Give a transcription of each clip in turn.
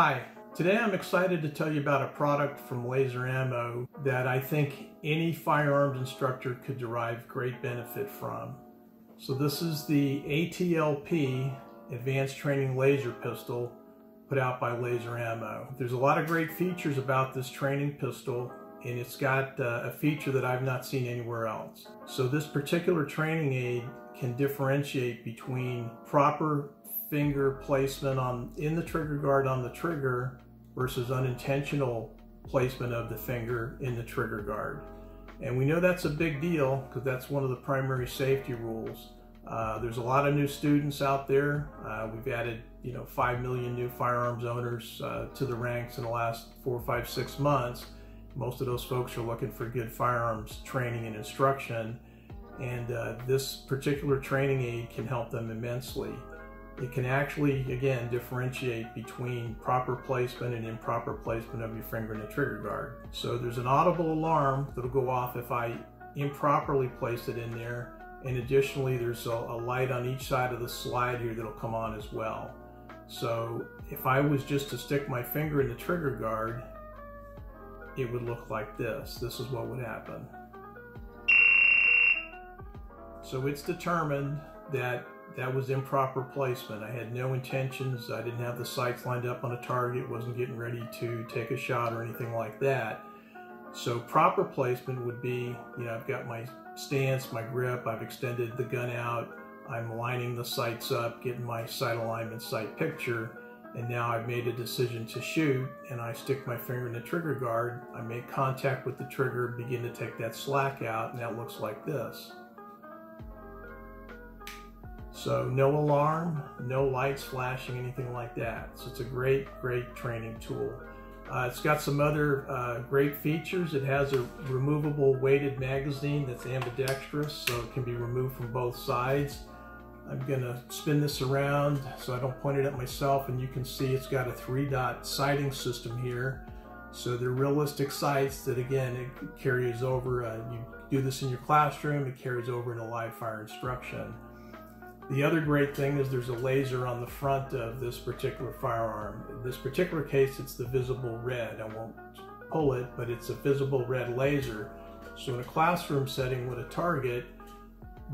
Hi, today I'm excited to tell you about a product from Laser Ammo that I think any firearms instructor could derive great benefit from. So this is the ATLP, Advanced Training Laser Pistol, put out by Laser Ammo. There's a lot of great features about this training pistol, and it's got a feature that I've not seen anywhere else. So this particular training aid can differentiate between proper finger placement in the trigger guard on the trigger versus unintentional placement of the finger in the trigger guard. And we know that's a big deal because that's one of the primary safety rules. There's a lot of new students out there. We've added 5 million new firearms owners to the ranks in the last 4, 5, 6 months. Most of those folks are looking for good firearms training and instruction, and this particular training aid can help them immensely. It can actually, again, differentiate between proper placement and improper placement of your finger in the trigger guard. So there's an audible alarm that'll go off if I improperly place it in there. And additionally, there's a light on each side of the slide here that'll come on as well. So if I was just to stick my finger in the trigger guard, it would look like this. This is what would happen. So it's determined that that was improper placement. I had no intentions. I didn't have the sights lined up on a target, wasn't getting ready to take a shot or anything like that. So proper placement would be, I've got my stance, my grip, I've extended the gun out, I'm lining the sights up, getting my sight alignment, sight picture, and now I've made a decision to shoot, and I stick my finger in the trigger guard, I make contact with the trigger, begin to take that slack out, and that looks like this. So no alarm, no lights flashing, anything like that. So it's a great, great training tool. It's got some other great features. It has a removable weighted magazine that's ambidextrous, so it can be removed from both sides. I'm gonna spin this around so I don't point it at myself, and you can see it's got a 3-dot sighting system here. So they're realistic sights that, again, it carries over. You do this in your classroom, it carries over into live fire instruction. The other great thing is there's a laser on the front of this particular firearm. In this particular case, it's the visible red. I won't pull it, but it's a visible red laser. So in a classroom setting with a target,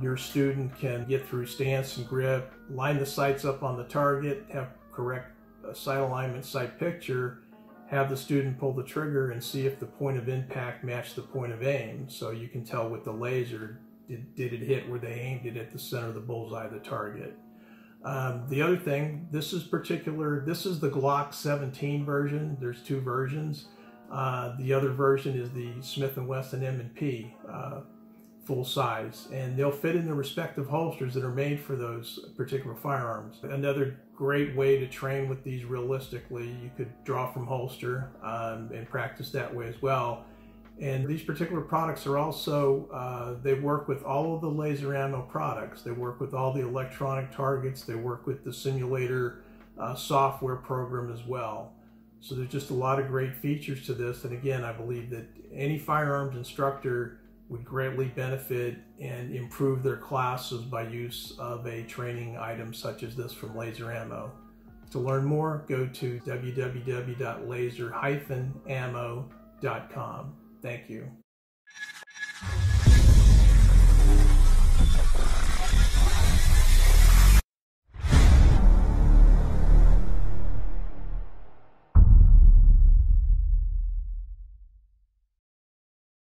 your student can get through stance and grip, line the sights up on the target, have correct sight alignment, sight picture, have the student pull the trigger and see if the point of impact matched the point of aim. So you can tell with the laser, did it hit where they aimed it at the center of the bullseye of the target? The other thing, this is the Glock 17 version. There's 2 versions. The other version is the Smith & Wesson M&P full size, and they'll fit in the respective holsters that are made for those particular firearms. Another great way to train with these realistically, you could draw from holster and practice that way as well. And these particular products are also, they work with all of the Laser Ammo products. They work with all the electronic targets. They work with the simulator software program as well. So there's just a lot of great features to this. And again, I believe that any firearms instructor would greatly benefit and improve their classes by use of a training item such as this from Laser Ammo. To learn more, go to www.laser-ammo.com. Thank you.